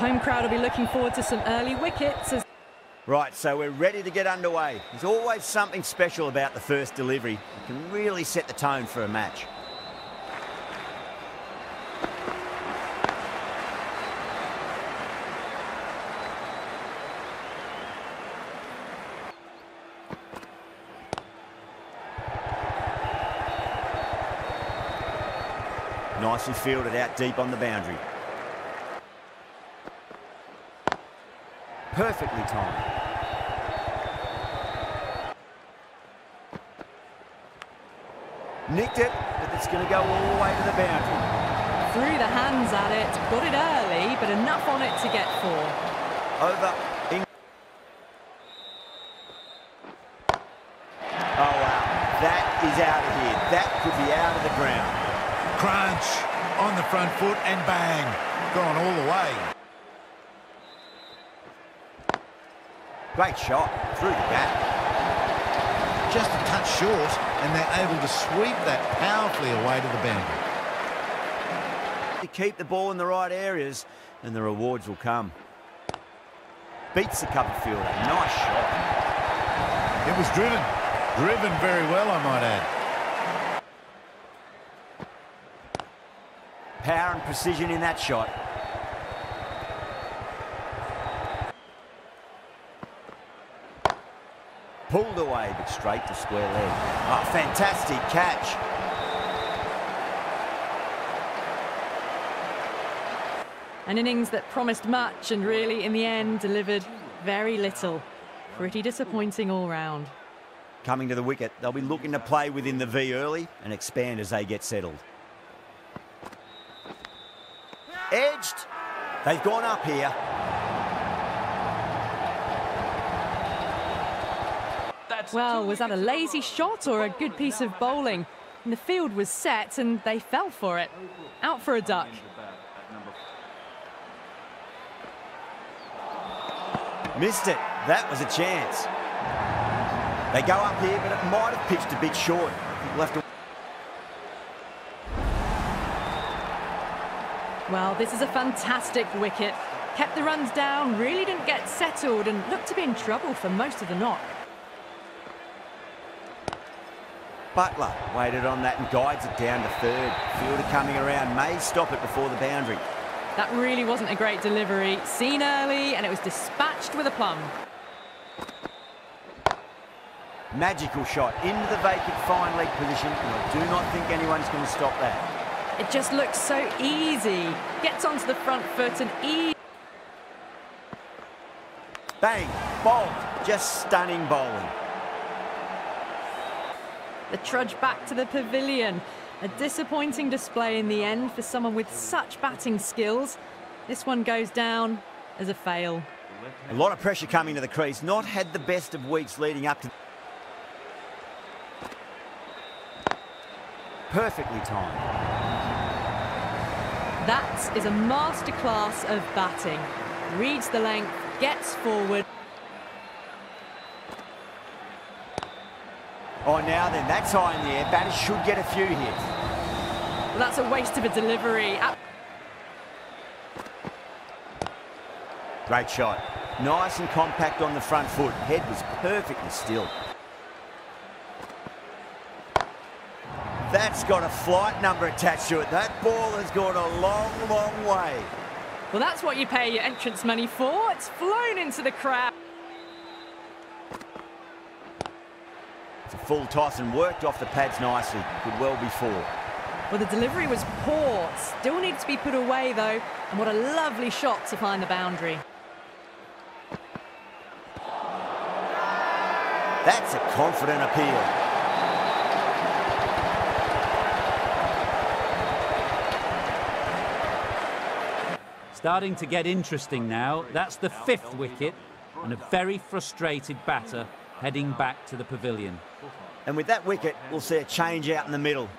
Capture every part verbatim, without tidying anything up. home crowd will be looking forward to some early wickets. As right, so we're ready to get underway. There's always something special about the first delivery. It can really set the tone for a match. Nicely fielded out deep on the boundary. Perfectly timed. Nicked it, but it's going to go all the way to the boundary. Threw the hands at it, got it early, but enough on it to get four. Over. Oh, wow. That is out of here. That could be out of the ground. Crunch on the front foot and bang. Gone all the way. Great shot through the gap. Just a touch short, and they're able to sweep that powerfully away to the boundary. To keep the ball in the right areas, and the rewards will come. Beats the cover fielder. Nice shot. It was driven. Driven very well, I might add. Power and precision in that shot. Pulled away, but straight to square leg. Oh, fantastic catch. An innings that promised much and really, in the end, delivered very little. Pretty disappointing all round. Coming to the wicket, they'll be looking to play within the V early and expand as they get settled. Edged. They've gone up here. Well, was that a lazy shot or a good piece of bowling? And the field was set and they fell for it. Out for a duck. Missed it. That was a chance. They go up here, but it might have pitched a bit short. We'll have to... Well, this is a fantastic wicket. Kept the runs down, really didn't get settled and looked to be in trouble for most of the knock. Butler waited on that and guides it down to third. Fielder coming around may stop it before the boundary. That really wasn't a great delivery. Seen early and it was dispatched with a plum. Magical shot into the vacant fine leg position, and I do not think anyone's going to stop that. It just looks so easy. Gets onto the front foot and easy. Bang! Bowled. Just stunning bowling. The trudge back to the pavilion. A disappointing display in the end for someone with such batting skills. This one goes down as a fail. A lot of pressure coming to the crease. Not had the best of weeks leading up to... Perfectly timed. That is a masterclass of batting. Reads the length, gets forward. Oh, now then, that's high in the air. Batters should get a few here. Well, that's a waste of a delivery. Great shot. Nice and compact on the front foot. Head was perfectly still. That's got a flight number attached to it. That ball has gone a long, long way. Well, that's what you pay your entrance money for. It's flown into the crowd. It's a full toss and worked off the pads nicely. Could well be four. Well, the delivery was poor. Still needs to be put away, though. And what a lovely shot to find the boundary. That's a confident appeal. Starting to get interesting now. That's the fifth wicket and a very frustrated batter heading back to the pavilion. And with that wicket, we'll see a change out in the middle.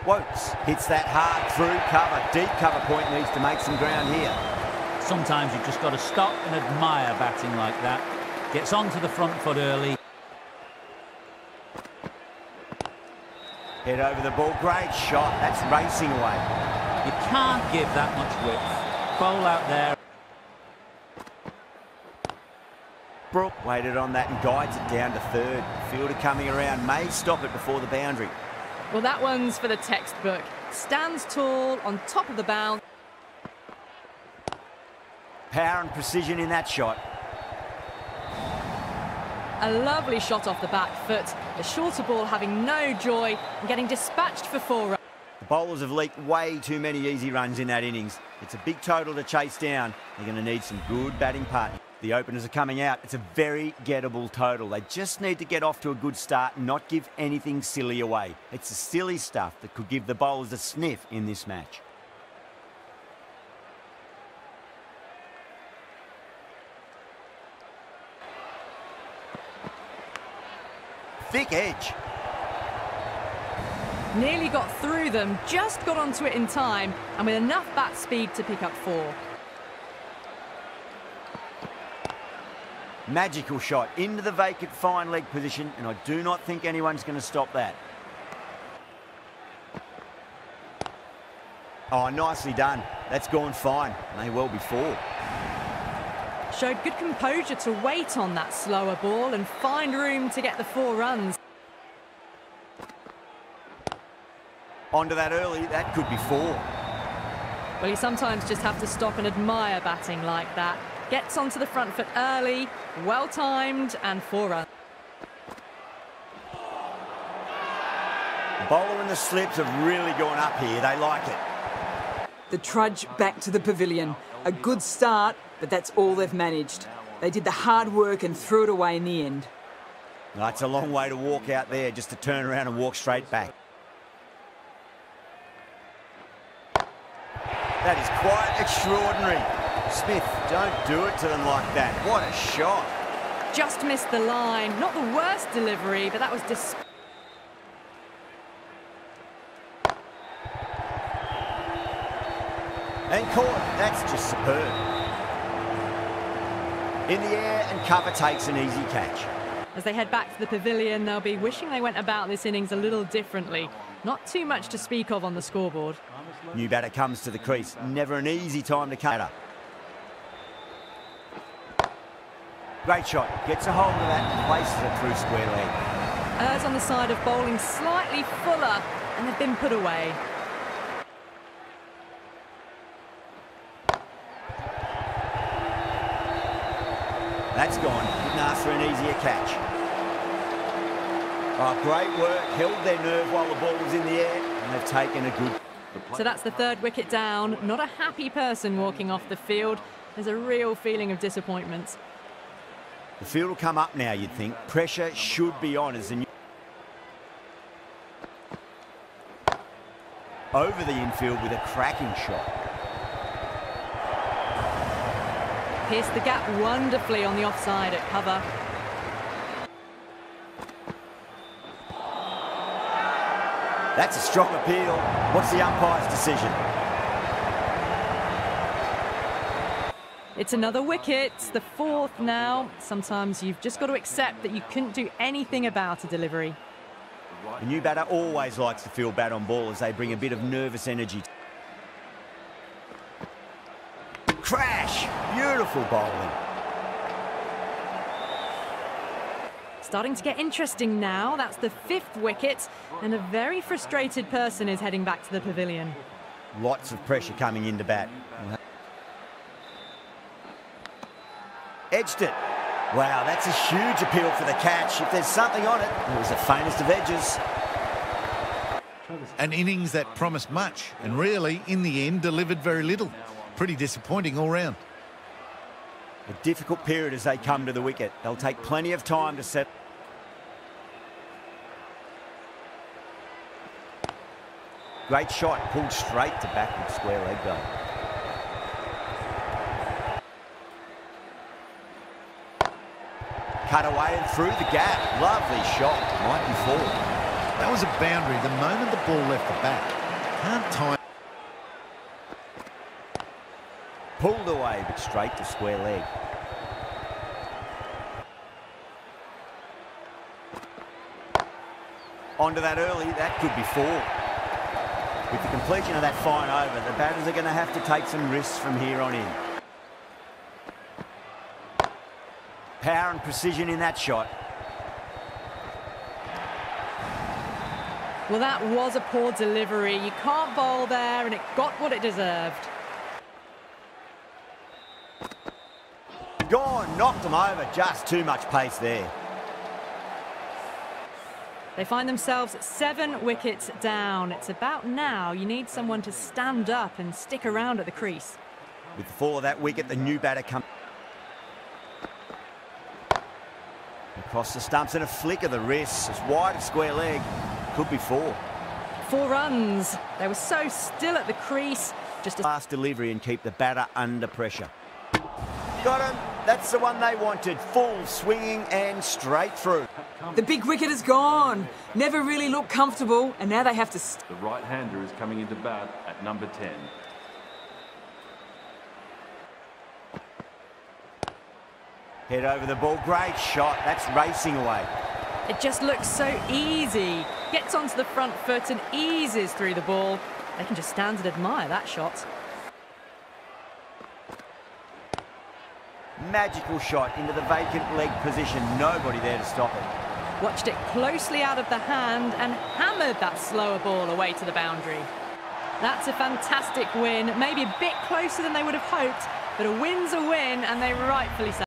Wokes hits that hard through cover. Deep cover point, needs to make some ground here. Sometimes you've just got to stop and admire batting like that. Gets onto the front foot early. Head over the ball. Great shot. That's racing away. You can't give that much width. Bowl out there. Brooke waited on that and guides it down to third. Fielder coming around may stop it before the boundary. Well, that one's for the textbook. Stands tall on top of the bound. Power and precision in that shot. A lovely shot off the back foot. The shorter ball having no joy and getting dispatched for four runs. The bowlers have leaked way too many easy runs in that innings. It's a big total to chase down. They're going to need some good batting partners. The openers are coming out. It's a very gettable total. They just need to get off to a good start and not give anything silly away. It's the silly stuff that could give the bowlers a sniff in this match. Thick edge. Nearly got through them, just got onto it in time, and with enough bat speed to pick up four. Magical shot into the vacant fine leg position, and I do not think anyone's going to stop that. Oh, nicely done. That's gone fine. May well be four. Showed good composure to wait on that slower ball and find room to get the four runs. Onto that early. That could be four. Well, you sometimes just have to stop and admire batting like that. Gets onto the front foot early, well-timed, and four runs. The bowler and the slips have really gone up here. They like it. The trudge back to the pavilion. A good start, but that's all they've managed. They did the hard work and threw it away in the end. That's a long way to walk out there, just to turn around and walk straight back. That is quite extraordinary. Smith, don't do it to them like that. What a shot. Just missed the line. Not the worst delivery, but that was dis... And caught. That's just superb. In the air, and cover takes an easy catch. As they head back to the pavilion, they'll be wishing they went about this innings a little differently. Not too much to speak of on the scoreboard. New batter comes to the crease. Never an easy time to cut up. Great shot, gets a hold of that and places it through square leg. Errs on the side of bowling slightly fuller and have been put away. That's gone, didn't ask for an easier catch. Oh, great work, held their nerve while the ball was in the air and they've taken a good... So that's the third wicket down, not a happy person walking off the field. There's a real feeling of disappointment. The field will come up now, you'd think. Pressure should be on as the new... Over the infield with a cracking shot. Pierced the gap wonderfully on the offside at cover. That's a strong appeal. What's the umpire's decision? It's another wicket, the fourth now. Sometimes you've just got to accept that you couldn't do anything about a delivery. The new batter always likes to feel bad on ball as they bring a bit of nervous energy. Crash! Beautiful bowling. Starting to get interesting now. That's the fifth wicket, and a very frustrated person is heading back to the pavilion. Lots of pressure coming into bat. Edged it. Wow, that's a huge appeal for the catch. If there's something on it, it was the finest of edges. An innings that promised much and really, in the end, delivered very little. Pretty disappointing all round. A difficult period as they come to the wicket. They'll take plenty of time to settle. Great shot, pulled straight to backward square leg goal. Cut away and through the gap. Lovely shot. Might be four. That was a boundary the moment the ball left the bat. Can't time. Pulled away, but straight to square leg. Onto that early. That could be four. With the completion of that fine over, the batters are going to have to take some risks from here on in. Power and precision in that shot. Well, that was a poor delivery. You can't bowl there, and it got what it deserved. Gone, knocked him over. Just too much pace there. They find themselves seven wickets down. It's about now. You need someone to stand up and stick around at the crease. With the fall of that wicket, the new batter comes. Across the stumps and a flick of the wrist. As wide as square leg. Could be four. Four runs. They were so still at the crease. Just a fast delivery and keep the batter under pressure. Got him. That's the one they wanted. Full swinging and straight through. The big wicket is gone. Never really looked comfortable, and now they have to... St the right-hander is coming into bat at number ten. Head over the ball. Great shot. That's racing away. It just looks so easy. Gets onto the front foot and eases through the ball. They can just stand and admire that shot. Magical shot into the vacant leg position. Nobody there to stop it. Watched it closely out of the hand and hammered that slower ball away to the boundary. That's a fantastic win. Maybe a bit closer than they would have hoped, but a win's a win, and they rightfully celebrate.